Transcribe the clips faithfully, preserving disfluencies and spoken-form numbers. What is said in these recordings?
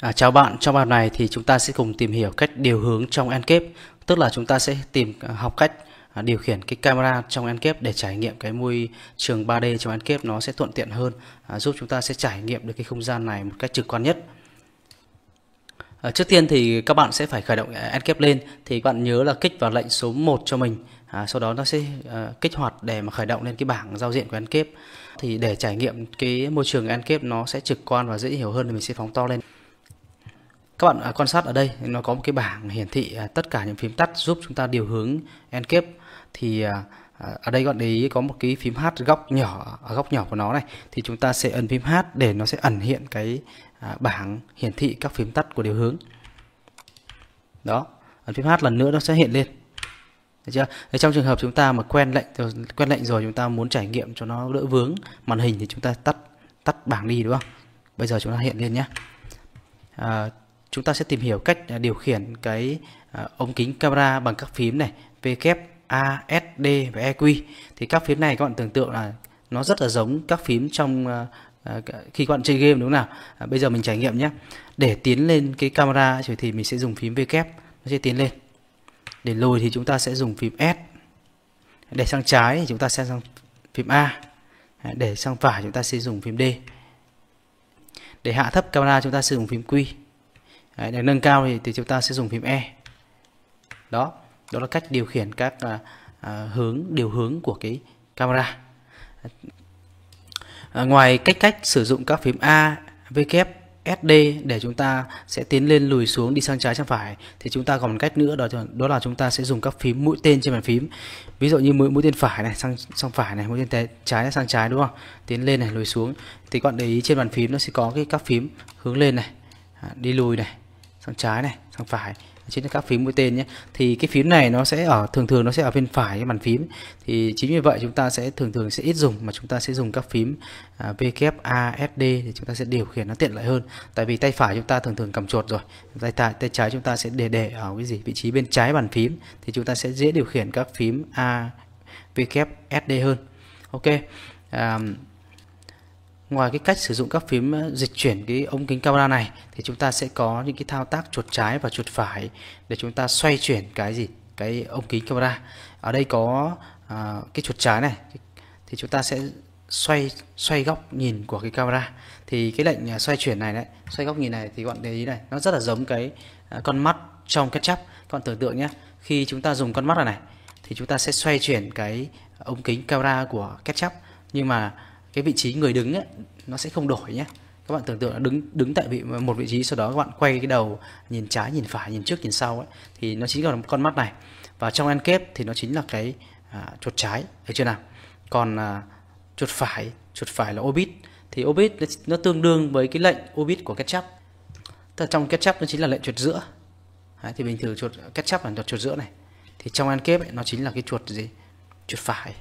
À, chào bạn, trong bài này thì chúng ta sẽ cùng tìm hiểu cách điều hướng trong Enscape, tức là chúng ta sẽ tìm học cách điều khiển cái camera trong Enscape để trải nghiệm cái môi trường ba D trong Enscape nó sẽ thuận tiện hơn, à, giúp chúng ta sẽ trải nghiệm được cái không gian này một cách trực quan nhất. À, trước tiên thì các bạn sẽ phải khởi động Enscape lên, thì các bạn nhớ là kích vào lệnh số một cho mình, à, sau đó nó sẽ à, kích hoạt để mà khởi động lên cái bảng giao diện của Enscape. Thì để trải nghiệm cái môi trường Enscape nó sẽ trực quan và dễ hiểu hơn thì mình sẽ phóng to lên. Các bạn quan sát ở đây nó có một cái bảng hiển thị tất cả những phím tắt giúp chúng ta điều hướng Enscape. Thì ở đây các bạn để ý có một cái phím H góc nhỏ, ở góc nhỏ của nó này thì chúng ta sẽ ấn phím H để nó sẽ ẩn hiện cái bảng hiển thị các phím tắt của điều hướng. Đó, ấn phím H lần nữa nó sẽ hiện lên. Được chưa? Thế trong trường hợp chúng ta mà quen lệnh quen lệnh rồi, chúng ta muốn trải nghiệm cho nó đỡ vướng màn hình thì chúng ta tắt tắt bảng đi, đúng không? Bây giờ chúng ta hiện lên nhé. À, chúng ta sẽ tìm hiểu cách điều khiển cái ống kính camera bằng các phím này W, A, S, D và E Q. Thì các phím này các bạn tưởng tượng là nó rất là giống các phím trong khi các bạn chơi game, đúng không nào? À, bây giờ mình trải nghiệm nhé. Để tiến lên cái camera thì mình sẽ dùng phím W, nó sẽ tiến lên. Để lùi thì chúng ta sẽ dùng phím S. Để sang trái thì chúng ta sẽ sang phím A. Để sang phải chúng ta sẽ dùng phím D. Để hạ thấp camera chúng ta sử dụng phím Q. Đấy, để nâng cao thì, thì chúng ta sẽ dùng phím E. Đó, đó là cách điều khiển các à, à, hướng điều hướng của cái camera. À, ngoài cách cách sử dụng các phím A, W, S D để chúng ta sẽ tiến lên, lùi xuống, đi sang trái sang phải, thì chúng ta còn một cách nữa đó, đó là chúng ta sẽ dùng các phím mũi tên trên bàn phím. Ví dụ như mũi mũi tên phải này sang sang phải này, mũi tên trái này, sang trái, đúng không? Tiến lên này, lùi xuống. Thì các bạn để ý trên bàn phím nó sẽ có cái các phím hướng lên này, đi lùi này, sang trái này, sang phải, chính là các phím mũi tên nhé. Thì cái phím này nó sẽ ở thường thường nó sẽ ở bên phải cái bàn phím, thì chính vì vậy chúng ta sẽ thường thường sẽ ít dùng, mà chúng ta sẽ dùng các phím W, A, S, D để chúng ta sẽ điều khiển nó tiện lợi hơn. Tại vì tay phải chúng ta thường thường cầm chuột rồi, tay tay tay trái chúng ta sẽ để để ở cái gì vị trí bên trái bàn phím, thì chúng ta sẽ dễ điều khiển các phím A, W, S, D hơn. Ok. À, ngoài cái cách sử dụng các phím dịch chuyển cái ống kính camera này thì chúng ta sẽ có những cái thao tác chuột trái và chuột phải để chúng ta xoay chuyển cái gì cái ống kính camera. Ở đây có à, cái chuột trái này thì chúng ta sẽ xoay xoay góc nhìn của cái camera. Thì cái lệnh xoay chuyển này đấy, xoay góc nhìn này thì các bạn để ý này, nó rất là giống cái con mắt trong SketchUp. Các bạn tưởng tượng nhé, khi chúng ta dùng con mắt này, này thì chúng ta sẽ xoay chuyển cái ống kính camera của SketchUp, nhưng mà cái vị trí người đứng ấy, nó sẽ không đổi nhé. Các bạn tưởng tượng là đứng đứng tại vị một vị trí, sau đó các bạn quay cái đầu nhìn trái, nhìn phải, nhìn trước, nhìn sau ấy, thì nó chính là con mắt này. Và trong Enscape thì nó chính là cái à, chuột trái, thấy chưa nào? Còn à, chuột phải, chuột phải là orbit. Thì orbit nó tương đương với cái lệnh orbit của SketchUp. Tức là trong SketchUp nó chính là lệnh chuột giữa. Đấy, thì bình thường chuột SketchUp là chuột giữa này. Thì trong Enscape nó chính là cái chuột gì? Chuột phải.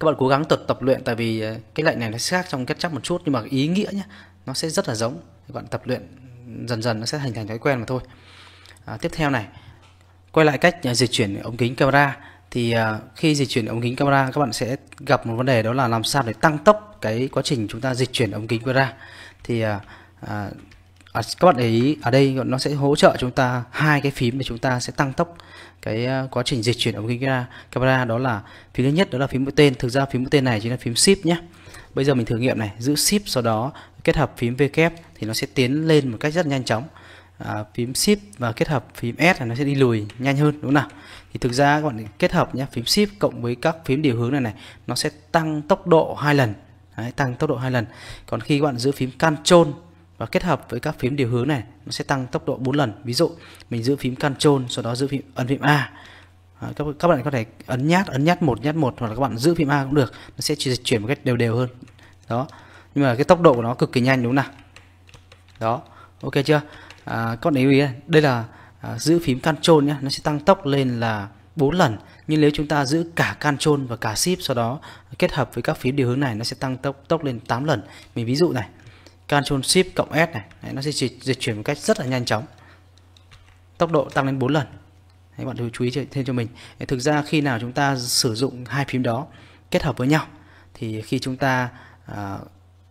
Các bạn cố gắng tập tập luyện, tại vì cái lệnh này nó khác trong SketchUp một chút, nhưng mà ý nghĩa nhé, nó sẽ rất là giống. Các bạn tập luyện dần dần nó sẽ hình thành thói quen mà thôi. À, tiếp theo này, quay lại cách dịch chuyển ống kính camera. Thì à, khi dịch chuyển ống kính camera các bạn sẽ gặp một vấn đề, đó là làm sao để tăng tốc cái quá trình chúng ta dịch chuyển ống kính camera. Thì à, à, các bạn để ý ở đây nó sẽ hỗ trợ chúng ta hai cái phím để chúng ta sẽ tăng tốc cái quá trình dịch chuyển ống kính camera. Đó là phím thứ nhất, đó là phím mũi tên. Thực ra phím mũi tên này chính là phím Shift nhé. Bây giờ mình thử nghiệm này, giữ Shift sau đó kết hợp phím W thì nó sẽ tiến lên một cách rất nhanh chóng. À, phím Shift và kết hợp phím S là nó sẽ đi lùi nhanh hơn, đúng không nào? Thì thực ra các bạn kết hợp nhé, phím Shift cộng với các phím điều hướng này này nó sẽ tăng tốc độ hai lần. Đấy, tăng tốc độ hai lần. Còn khi các bạn giữ phím Control và kết hợp với các phím điều hướng này nó sẽ tăng tốc độ bốn lần. Ví dụ mình giữ phím Control sau đó giữ phím ấn phím A. À, các, các bạn có thể ấn nhát ấn nhát một nhát một, hoặc là các bạn giữ phím A cũng được, nó sẽ dịch chuyển một cách đều đều hơn. Đó. Nhưng mà cái tốc độ của nó cực kỳ nhanh, đúng không nào? Đó. Ok chưa? À, các bạn để ý đây là à, giữ phím Control nhé, nó sẽ tăng tốc lên là bốn lần. Nhưng nếu chúng ta giữ cả Control và cả Shift sau đó kết hợp với các phím điều hướng này nó sẽ tăng tốc tốc lên tám lần. Mình ví dụ này, Ctrl Shift cộng S này, đấy, nó sẽ dịch chuyển một cách rất là nhanh chóng. Tốc độ tăng lên bốn lần. Các bạn chú ý thêm cho mình. Đấy, thực ra khi nào chúng ta sử dụng hai phím đó kết hợp với nhau thì khi chúng ta à,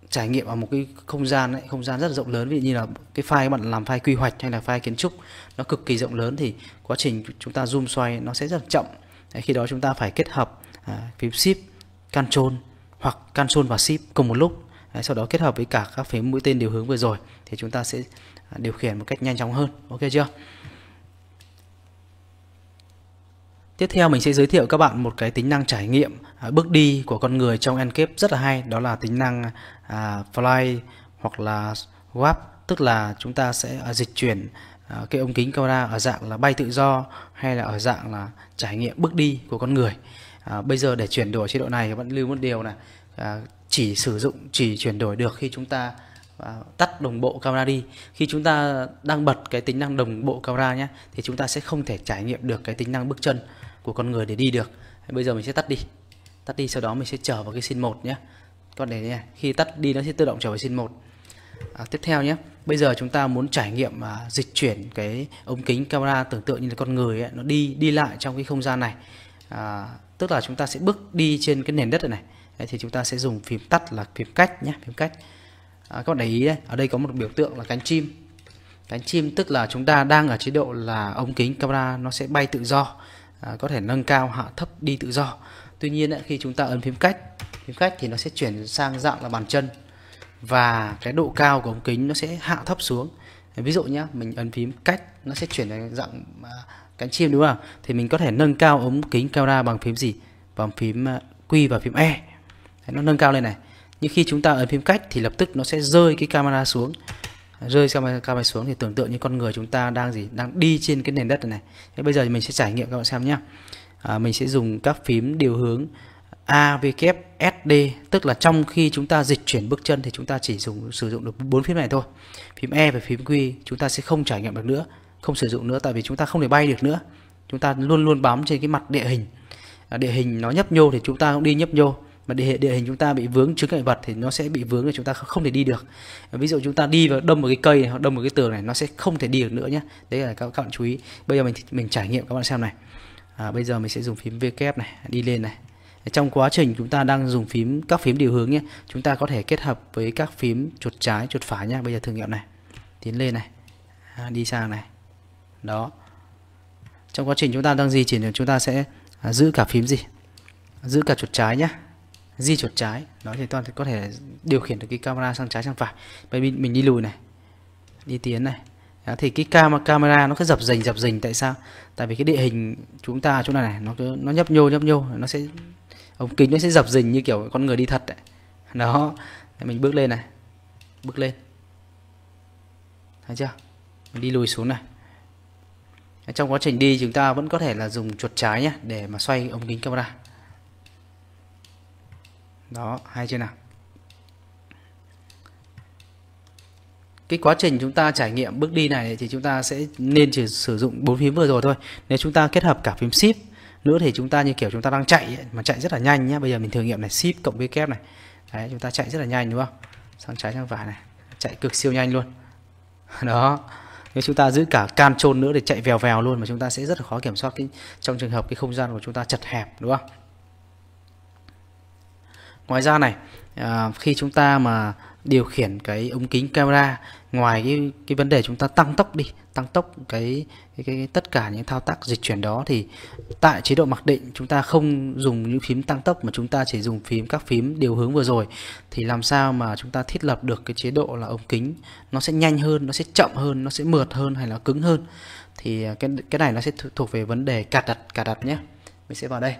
trải nghiệm ở một cái không gian ấy, không gian rất là rộng lớn, ví dụ như là cái file bạn làm file quy hoạch hay là file kiến trúc nó cực kỳ rộng lớn thì quá trình chúng ta zoom xoay nó sẽ rất là chậm. Đấy, khi đó chúng ta phải kết hợp à, phím shift, control hoặc control và shift cùng một lúc. Đấy, sau đó kết hợp với cả các phím mũi tên điều hướng vừa rồi thì chúng ta sẽ điều khiển một cách nhanh chóng hơn. Ok chưa? Tiếp theo mình sẽ giới thiệu các bạn một cái tính năng trải nghiệm à, bước đi của con người trong Enscape rất là hay, đó là tính năng à, fly hoặc là warp, tức là chúng ta sẽ à, dịch chuyển à, cái ống kính camera ở dạng là bay tự do hay là ở dạng là trải nghiệm bước đi của con người. À, bây giờ để chuyển đổi chế độ này các bạn lưu một điều là à, chỉ sử dụng chỉ chuyển đổi được khi chúng ta à, tắt đồng bộ camera đi. Khi chúng ta đang bật cái tính năng đồng bộ camera nhé thì chúng ta sẽ không thể trải nghiệm được cái tính năng bước chân của con người để đi được. Bây giờ mình sẽ tắt đi. Tắt đi, sau đó mình sẽ trở vào cái scene một nhé. Còn để nhé, khi tắt đi nó sẽ tự động trở về scene một. À, tiếp theo nhé, bây giờ chúng ta muốn trải nghiệm à, dịch chuyển cái ống kính camera tưởng tượng như là con người ấy, nó đi đi lại trong cái không gian này. À, tức là chúng ta sẽ bước đi trên cái nền đất này này. Đấy, thì chúng ta sẽ dùng phím tắt là phím cách nhé, phím cách. À, các bạn để ý đây, ở đây có một biểu tượng là cánh chim. Cánh chim tức là chúng ta đang ở chế độ là ống kính camera nó sẽ bay tự do. À, có thể nâng cao hạ thấp đi tự do. Tuy nhiên ấy, khi chúng ta ấn phím cách phím cách thì nó sẽ chuyển sang dạng là bàn chân và cái độ cao của ống kính nó sẽ hạ thấp xuống. Ví dụ nhé, mình ấn phím cách nó sẽ chuyển sang dạng à, cánh chim, đúng không? Thì mình có thể nâng cao ống kính camera bằng phím gì? Bằng phím Q và phím E. Đấy, nó nâng cao lên này. Nhưng khi chúng ta ấn phím cách thì lập tức nó sẽ rơi cái camera xuống. Rơi camera, camera xuống thì tưởng tượng như con người chúng ta đang gì? Đang đi trên cái nền đất này này. Thế bây giờ thì mình sẽ trải nghiệm các bạn xem nhé. À, mình sẽ dùng các phím điều hướng A, V, K, S, D. Tức là trong khi chúng ta dịch chuyển bước chân thì chúng ta chỉ dùng sử dụng được bốn phím này thôi. Phím E và phím Q chúng ta sẽ không trải nghiệm được nữa, không sử dụng nữa, tại vì chúng ta không thể bay được nữa. Chúng ta luôn luôn bám trên cái mặt địa hình. À, địa hình nó nhấp nhô thì chúng ta cũng đi nhấp nhô. Mà địa, địa hình chúng ta bị vướng chứng ngại vật thì nó sẽ bị vướng và chúng ta không thể đi được. Ví dụ chúng ta đi vào đâm một cái cây hoặc đâm một cái tường này, nó sẽ không thể đi được nữa nhé. Đấy là các, các bạn chú ý. Bây giờ mình mình trải nghiệm các bạn xem này. À, bây giờ mình sẽ dùng phím V kép này, đi lên này. Trong quá trình chúng ta đang dùng phím các phím điều hướng nhé, chúng ta có thể kết hợp với các phím chuột trái, chuột phải nhé. Bây giờ thử nghiệm này, tiến lên này, à, đi sang này. Đó. Trong quá trình chúng ta đang di chuyển chúng ta sẽ à, giữ cả phím gì? Giữ cả chuột trái nhé. Di chuột trái, đó thì toàn có thể điều khiển được cái camera sang trái sang phải. Bây mình, mình đi lùi này, đi tiến này. Đó, thì cái cam, camera nó cứ dập dềnh dập dềnh, tại sao? Tại vì cái địa hình chúng ta chỗ này này nó cứ, nó nhấp nhô nhấp nhô, nó sẽ ống kính nó sẽ dập dềnh như kiểu con người đi thật đấy. Đó, mình bước lên này, bước lên, thấy chưa? Mình đi lùi xuống này. Trong quá trình đi chúng ta vẫn có thể là dùng chuột trái nhé để mà xoay ống kính camera. Đó, hay chưa nào? Cái quá trình chúng ta trải nghiệm bước đi này thì chúng ta sẽ nên chỉ sử dụng bốn phím vừa rồi thôi. Nếu chúng ta kết hợp cả phím shift nữa thì chúng ta như kiểu chúng ta đang chạy ấy, mà chạy rất là nhanh nhé. Bây giờ mình thử nghiệm này, shift cộng với kép này. Đấy, chúng ta chạy rất là nhanh đúng không? Sang trái sang phải này, chạy cực siêu nhanh luôn. Đó. Nếu chúng ta giữ cả control nữa để chạy vèo vèo luôn mà chúng ta sẽ rất là khó kiểm soát cái, trong trường hợp cái không gian của chúng ta chật hẹp đúng không? Ngoài ra này, à, khi chúng ta mà điều khiển cái ống kính camera, ngoài cái, cái vấn đề chúng ta tăng tốc đi, tăng tốc cái, cái, cái tất cả những thao tác dịch chuyển đó thì tại chế độ mặc định chúng ta không dùng những phím tăng tốc mà chúng ta chỉ dùng phím các phím điều hướng vừa rồi thì làm sao mà chúng ta thiết lập được cái chế độ là ống kính nó sẽ nhanh hơn, nó sẽ chậm hơn, nó sẽ mượt hơn hay là cứng hơn. Thì cái, cái này nó sẽ thuộc về vấn đề cài đặt, cài đặt nhé. Mình sẽ vào đây.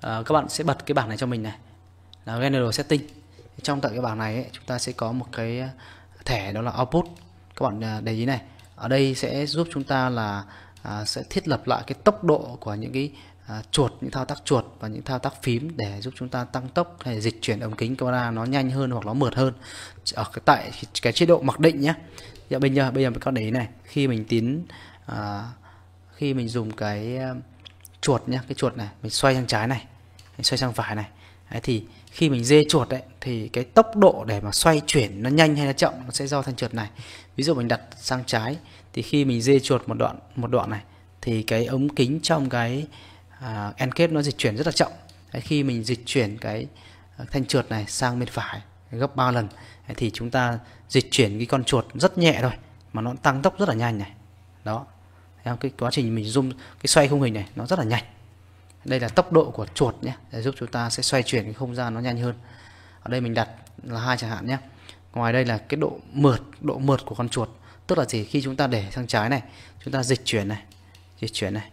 À, các bạn sẽ bật cái bảng này cho mình này là General Setting. Trong tại cái bảng này ấy, chúng ta sẽ có một cái thẻ đó là Output. Các bạn để ý này, ở đây sẽ giúp chúng ta là à, sẽ thiết lập lại cái tốc độ của những cái à, chuột, những thao tác chuột và những thao tác phím để giúp chúng ta tăng tốc hay dịch chuyển ống kính camera nó nhanh hơn hoặc nó mượt hơn ở cái tại cái chế độ mặc định nhé. Dạ, bây giờ bây giờ các bạn để ý này, khi mình tiến à, khi mình dùng cái chuột nhé, cái chuột này mình xoay sang trái này, xoay sang phải này. Đấy, thì khi mình dê chuột đấy thì cái tốc độ để mà xoay chuyển nó nhanh hay nó chậm nó sẽ do thanh chuột này. Ví dụ mình đặt sang trái thì khi mình dê chuột một đoạn một đoạn này thì cái ống kính trong cái à, Enscape nó dịch chuyển rất là chậm. Đấy, khi mình dịch chuyển cái thanh chuột này sang bên phải gấp ba lần, thì chúng ta dịch chuyển cái con chuột rất nhẹ thôi mà nó tăng tốc rất là nhanh này. Đó, cái quá trình mình zoom, cái xoay khung hình này nó rất là nhanh. Đây là tốc độ của chuột nhé, để giúp chúng ta sẽ xoay chuyển cái không gian nó nhanh hơn. Ở đây mình đặt là hai chẳng hạn nhé. Ngoài đây là cái độ mượt, độ mượt của con chuột, tức là gì, khi chúng ta để sang trái này, chúng ta dịch chuyển này, dịch chuyển này,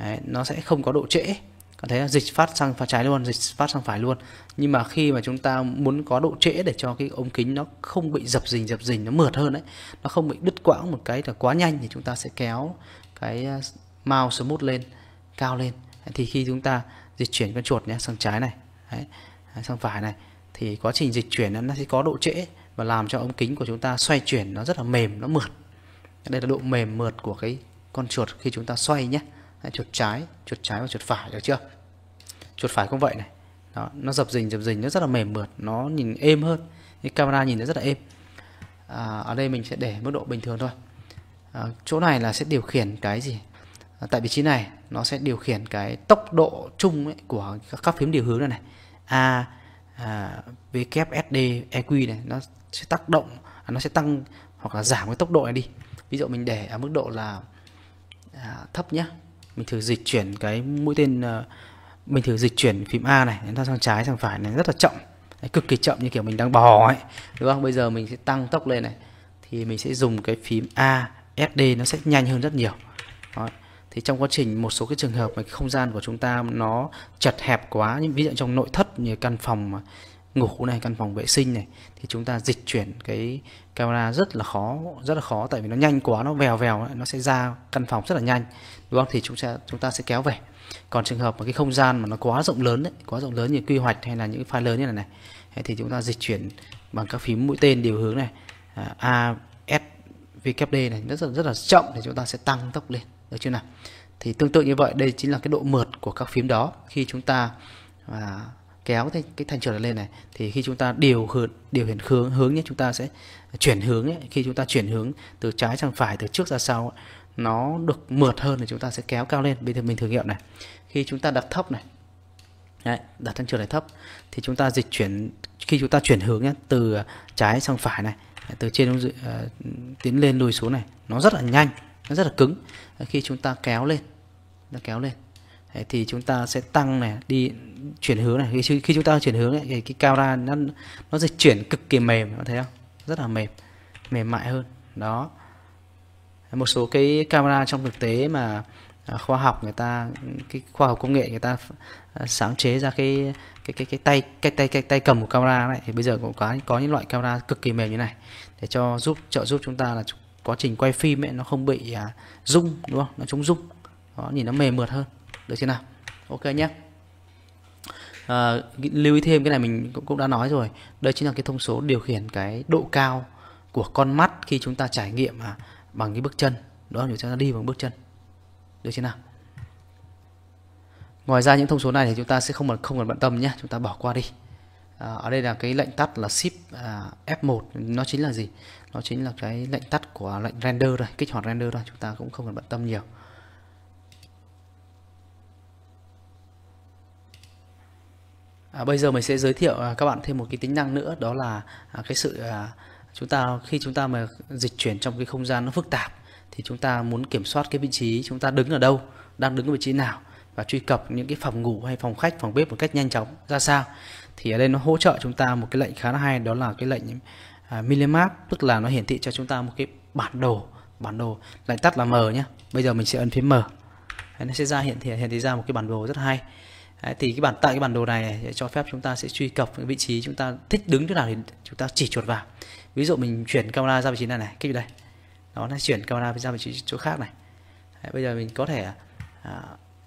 đấy, nó sẽ không có độ trễ. Còn thấy là dịch phát sang phải trái luôn, dịch phát sang phải luôn. Nhưng mà khi mà chúng ta muốn có độ trễ để cho cái ống kính nó không bị dập dình dập dình nó mượt hơn đấy, nó không bị đứt quãng một cái là quá nhanh, thì chúng ta sẽ kéo cái mouse smooth lên, cao lên. Thì khi chúng ta dịch chuyển con chuột nhé, sang trái này, đấy, sang phải này, thì quá trình dịch chuyển nó sẽ có độ trễ và làm cho ống kính của chúng ta xoay chuyển nó rất là mềm, nó mượt. Đây là độ mềm mượt của cái con chuột khi chúng ta xoay nhé. Đấy, chuột trái, chuột trái và chuột phải, được chưa? Chuột phải cũng vậy này. Đó, nó dập dình dập dình, nó rất là mềm mượt, nó nhìn êm hơn. Cái camera nhìn nó rất là êm. À, ở đây mình sẽ để mức độ bình thường thôi. À, chỗ này là sẽ điều khiển cái gì? À, tại vị trí này nó sẽ điều khiển cái tốc độ chung ấy của các phím điều hướng này này. A, à, vê kép ét đê, e quy này, nó sẽ tác động, nó sẽ tăng hoặc là giảm cái tốc độ này đi. Ví dụ mình để ở mức độ là à, thấp nhé. Mình thử dịch chuyển cái mũi tên, mình thử dịch chuyển phím A này, chúng ta sang trái sang phải này rất là chậm, cực kỳ chậm, như kiểu mình đang bò ấy, đúng không? Bây giờ mình sẽ tăng tốc lên này, thì mình sẽ dùng cái phím A, ét đê nó sẽ nhanh hơn rất nhiều. Đó. Thì trong quá trình một số cái trường hợp mà cái không gian của chúng ta nó chật hẹp quá, những ví dụ trong nội thất như căn phòng ngủ này, căn phòng vệ sinh này, thì chúng ta dịch chuyển cái camera rất là khó, rất là khó, tại vì nó nhanh quá, nó vèo vèo nó sẽ ra căn phòng rất là nhanh, đúng không? Thì chúng ta chúng ta sẽ kéo về. Còn trường hợp mà cái không gian mà nó quá rộng lớn đấy, quá rộng lớn như quy hoạch hay là những file lớn như này này, thì chúng ta dịch chuyển bằng các phím mũi tên điều hướng này, A, S, vê kép đê này, rất là rất là chậm, thì chúng ta sẽ tăng tốc lên, được chưa nào? Thì tương tự như vậy, đây chính là cái độ mượt của các phím đó. Khi chúng ta à, kéo cái thanh chuột lên này, thì khi chúng ta điều hướng, điều khiển hướng hướng nhé, chúng ta sẽ chuyển hướng ấy. Khi chúng ta chuyển hướng từ trái sang phải, từ trước ra sau ấy, nó được mượt hơn thì chúng ta sẽ kéo cao lên. Bây giờ mình thử nghiệm này. Khi chúng ta đặt thấp này, đấy, đặt thanh chuột này thấp, thì chúng ta dịch chuyển, khi chúng ta chuyển hướng nhé, từ trái sang phải này, từ trên uh, tiến lên lùi xuống này, nó rất là nhanh, nó rất là cứng. Khi chúng ta kéo lên, nó kéo lên. Đấy, thì chúng ta sẽ tăng này, đi chuyển hướng này. Khi, khi chúng ta chuyển hướng ấy, cái, cái camera nó, nó dịch chuyển cực kỳ mềm, có thấy không? Rất là mềm, mềm mại hơn. Đó, một số cái camera trong thực tế mà khoa học người ta, cái khoa học công nghệ người ta sáng chế ra cái cái cái cái tay cái tay cái tay cầm của camera này, thì bây giờ cũng có có những loại camera cực kỳ mềm như này để cho giúp trợ giúp chúng ta là quá trình quay phim ấy, nó không bị à, rung, đúng không? Nó chống rung, nó nhìn nó mềm mượt hơn. Được chưa nào? Ok nhé. À, lưu ý thêm cái này mình cũng, cũng đã nói rồi. Đây chính là cái thông số điều khiển cái độ cao của con mắt khi chúng ta trải nghiệm à, bằng cái bước chân. Đó, chúng ta đi bằng bước chân. Được chưa nào? Ngoài ra những thông số này thì chúng ta sẽ không cần không cần bận tâm nhé, chúng ta bỏ qua đi. À, ở đây là cái lệnh tắt là Shift à, F một, nó chính là gì? Nó chính là cái lệnh tắt của lệnh render rồi, kích hoạt render rồi, chúng ta cũng không cần bận tâm nhiều. À, bây giờ mình sẽ giới thiệu à, các bạn thêm một cái tính năng nữa, đó là à, cái sự à, chúng ta khi chúng ta mà dịch chuyển trong cái không gian nó phức tạp, thì chúng ta muốn kiểm soát cái vị trí chúng ta đứng ở đâu, đang đứng ở vị trí nào, và truy cập những cái phòng ngủ hay phòng khách, phòng bếp một cách nhanh chóng ra sao. Thì ở đây nó hỗ trợ chúng ta một cái lệnh khá là hay, đó là cái lệnh à, minimap, tức là nó hiển thị cho chúng ta một cái bản đồ, bản đồ lệnh tắt là M nhé. Bây giờ mình sẽ ấn phím M, đấy, nó sẽ ra hiện hiện thị ra một cái bản đồ rất hay. Đấy, thì cái bản tại cái bản đồ này để cho phép chúng ta sẽ truy cập cái vị trí chúng ta thích đứng chỗ nào thì chúng ta chỉ chuột vào. Ví dụ mình chuyển camera ra vị trí này này, kích vào đây, nó sẽ chuyển camera ra vị trí chỗ khác này. Đấy, bây giờ mình có thể à,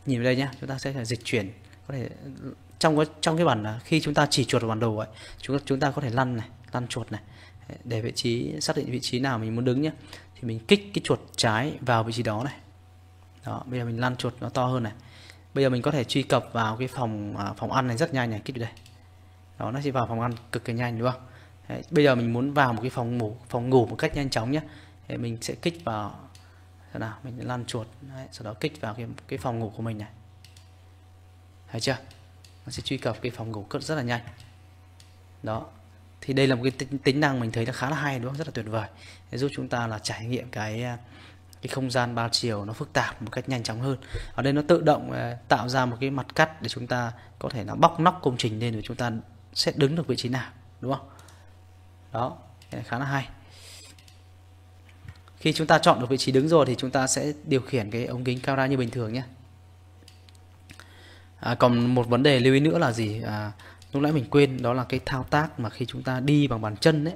nhìn vào đây nhé, chúng ta sẽ phải dịch chuyển, có thể trong cái trong cái bản khi chúng ta chỉ chuột vào bản đồ ấy, chúng chúng ta có thể lăn này, lăn chuột này để vị trí xác định vị trí nào mình muốn đứng nhé. Thì mình kích cái chuột trái vào vị trí đó này. Đó, bây giờ mình lăn chuột nó to hơn này. Bây giờ mình có thể truy cập vào cái phòng à, phòng ăn này rất nhanh này, kích vào đây. Đó, nó sẽ vào phòng ăn cực kỳ nhanh, đúng không? Đấy, bây giờ mình muốn vào một cái phòng ngủ, phòng ngủ một cách nhanh chóng nhé. Đấy, mình sẽ kích vào, thế nào? Mình lăn chuột, đấy, sau đó kích vào cái cái phòng ngủ của mình này. Thấy chưa? Nó sẽ truy cập cái phòng ngủ rất là nhanh. Đó. Thì đây là một cái tính năng mình thấy nó khá là hay, đúng không? Rất là tuyệt vời, để giúp chúng ta là trải nghiệm cái cái không gian ba chiều nó phức tạp một cách nhanh chóng hơn. Ở đây nó tự động tạo ra một cái mặt cắt để chúng ta có thể là bóc nóc công trình lên để chúng ta sẽ đứng được vị trí nào, đúng không? Đó, cái này khá là hay. Khi chúng ta chọn được vị trí đứng rồi thì chúng ta sẽ điều khiển cái ống kính camera như bình thường nhé. À, còn một vấn đề lưu ý nữa là gì? À, lúc nãy mình quên, đó là cái thao tác mà khi chúng ta đi bằng bàn chân đấy.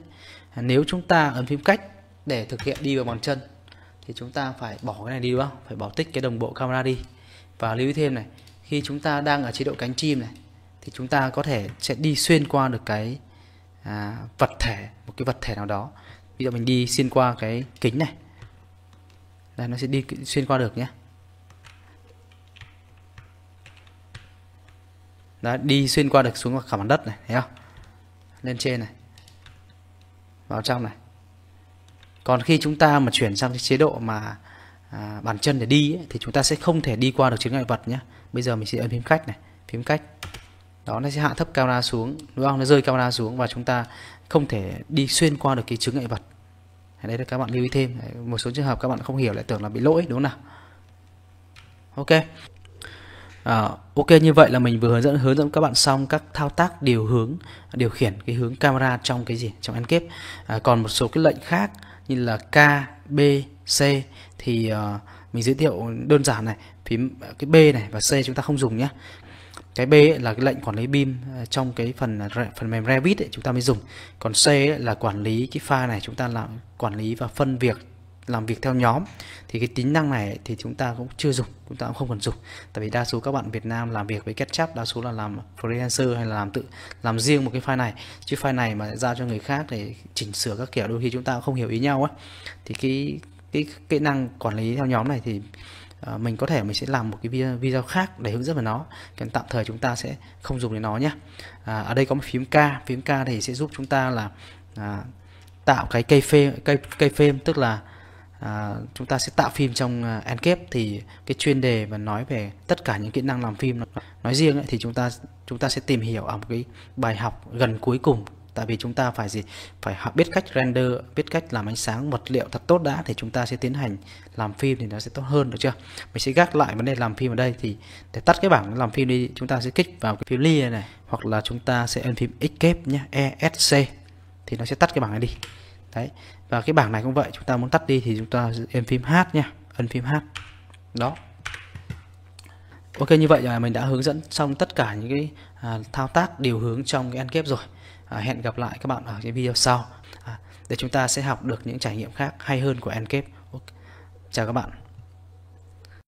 À, nếu chúng ta ấn phím cách để thực hiện đi bằng bàn chân thì chúng ta phải bỏ cái này đi, đúng không? Phải bỏ tích cái đồng bộ camera đi. Và lưu ý thêm này, khi chúng ta đang ở chế độ cánh chim này thì chúng ta có thể sẽ đi xuyên qua được cái à, vật thể, một cái vật thể nào đó. Ví dụ mình đi xuyên qua cái kính này, đây nó sẽ đi xuyên qua được nhé. Đó, đi xuyên qua được xuống vào cả mặt đất này, thấy không? Lên trên này, vào trong này. Còn khi chúng ta mà chuyển sang cái chế độ mà à, bàn chân để đi ấy, thì chúng ta sẽ không thể đi qua được chướng ngại vật nhé. Bây giờ mình sẽ ấn phím cách này, phím cách. Đó, nó sẽ hạ thấp camera xuống, đúng không? Nó rơi camera xuống và chúng ta không thể đi xuyên qua được cái chướng ngại vật. Đấy là các bạn lưu ý thêm. Một số trường hợp các bạn không hiểu lại tưởng là bị lỗi, đúng không nào? Ok. À, ok, như vậy là mình vừa hướng dẫn hướng dẫn các bạn xong các thao tác điều hướng, điều khiển cái hướng camera trong cái gì, trong Enscape. À, còn một số cái lệnh khác như là K, B, C thì uh, mình giới thiệu đơn giản này. Phím cái B này và C chúng ta không dùng nhé. Cái B ấy là cái lệnh quản lý beam trong cái phần phần mềm Revit ấy, chúng ta mới dùng. Còn C ấy là quản lý cái file này, chúng ta làm quản lý và phân việc làm việc theo nhóm. Thì cái tính năng này thì chúng ta cũng chưa dùng, chúng ta cũng không cần dùng. Tại vì đa số các bạn Việt Nam làm việc với SketchUp đa số là làm freelancer hay là làm tự làm riêng một cái file này. Chứ file này mà giao cho người khác để chỉnh sửa các kiểu đôi khi chúng ta cũng không hiểu ý nhau ấy. Thì cái cái kỹ năng quản lý theo nhóm này thì À, mình có thể mình sẽ làm một cái video khác để hướng dẫn vào nó. Còn tạm thời chúng ta sẽ không dùng đến nó nhé. À, ở đây có một phím K, phím K thì sẽ giúp chúng ta là à, tạo cái cây frame, cây cây frame tức là à, chúng ta sẽ tạo phim trong Enscape. Thì cái chuyên đề mà nói về tất cả những kỹ năng làm phim nói riêng ấy, thì chúng ta chúng ta sẽ tìm hiểu ở một cái bài học gần cuối cùng. Tại vì chúng ta phải gì? Phải biết cách render, biết cách làm ánh sáng, vật liệu thật tốt đã thì chúng ta sẽ tiến hành làm phim thì nó sẽ tốt hơn, được chưa? Mình sẽ gác lại vấn đề làm phim ở đây. Thì để tắt cái bảng làm phim đi, chúng ta sẽ kích vào cái phím ly này hoặc là chúng ta sẽ ấn phím Escape nhé, E S C thì nó sẽ tắt cái bảng này đi. Đấy. Và cái bảng này cũng vậy, chúng ta muốn tắt đi thì chúng ta ấn phím H nhé, ấn phím H. Đó. Ok, như vậy là mình đã hướng dẫn xong tất cả những cái à, thao tác điều hướng trong cái Enscape rồi. À, hẹn gặp lại các bạn ở cái video sau à, để chúng ta sẽ học được những trải nghiệm khác hay hơn của Enscape. Okay. Chào các bạn.